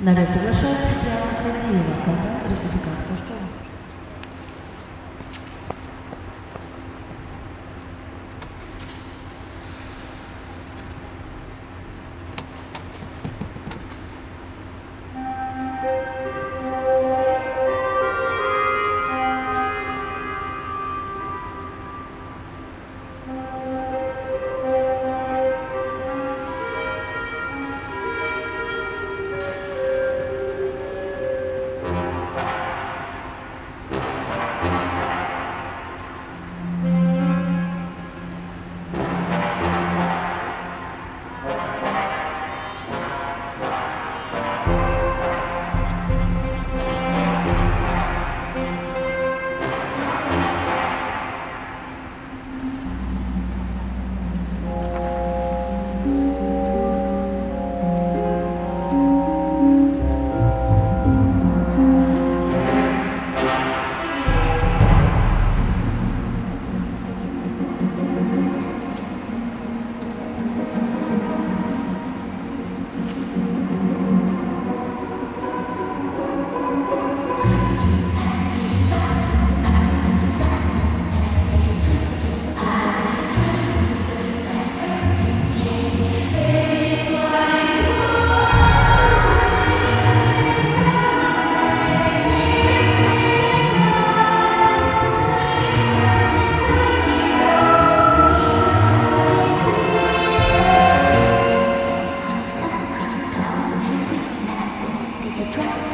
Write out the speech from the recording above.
На ряд приглашается Диана Хадеева, Казань, республиканская школа. Drop.